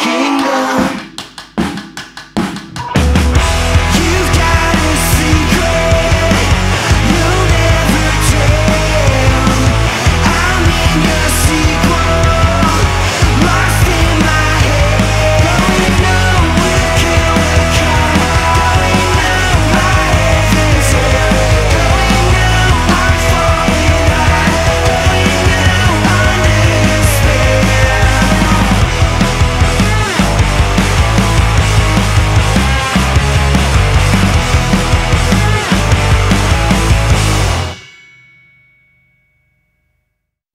king.